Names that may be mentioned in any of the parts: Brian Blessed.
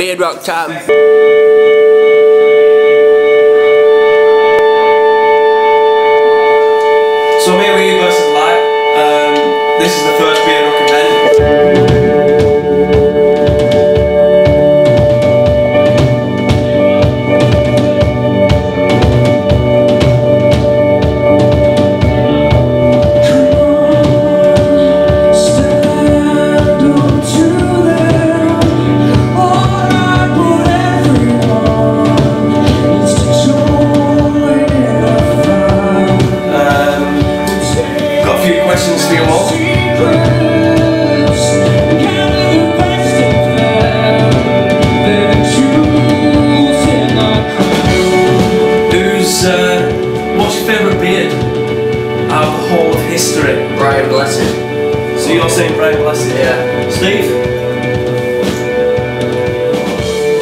bedrock time. So me and Wee versus Light, this is the first bedrock history. Brian Blessed. So you're saying Brian Blessed? Yeah. Steve?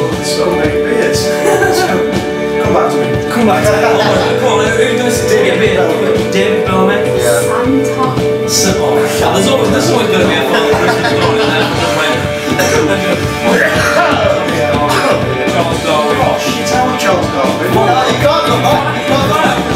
Oh, so many beers. Come back to me. Come back to me. Come on, who does it? Get a beer. David Bellamy. Yeah. Santa. So, oh, there's always going to be a lot of Christmas going in there. Charles Darwin. Oh, shit, how about Charles Darwin? No, you can't go back. You can't go back.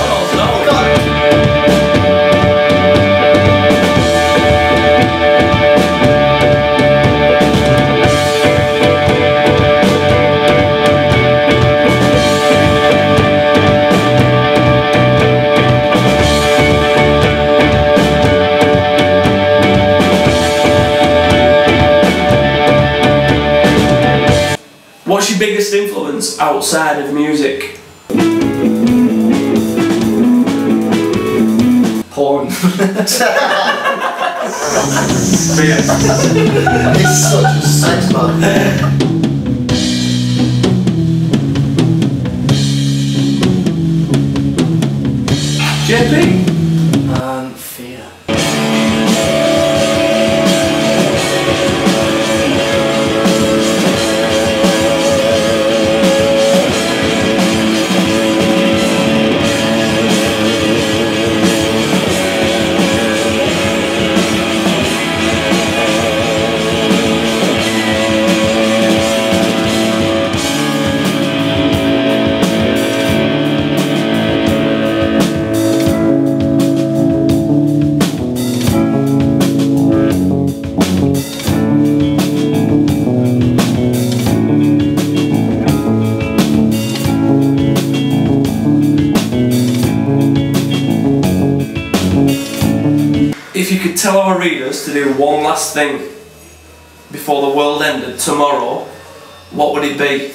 What's your biggest influence outside of music? Porn. It's such a sex man. JP? If you could tell our readers to do one last thing before the world ended tomorrow, what would it be?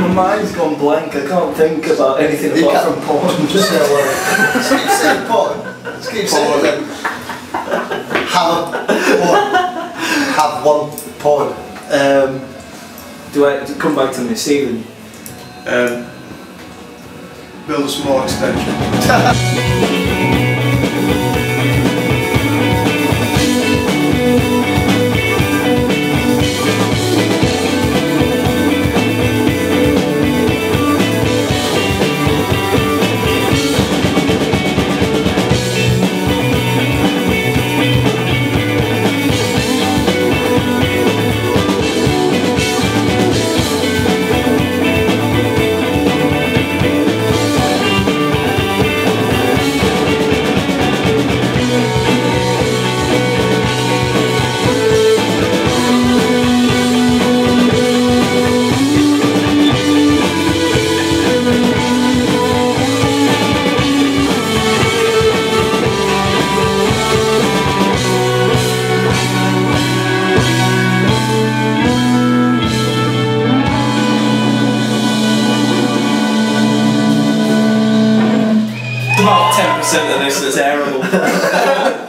My mind's gone blank, I can't think about anything apart from porn. Just no way. Just keep saying porn. Just keep saying porn. Have one porn. Do I come back to this evening? Build a small extension. About 10% of this is terrible.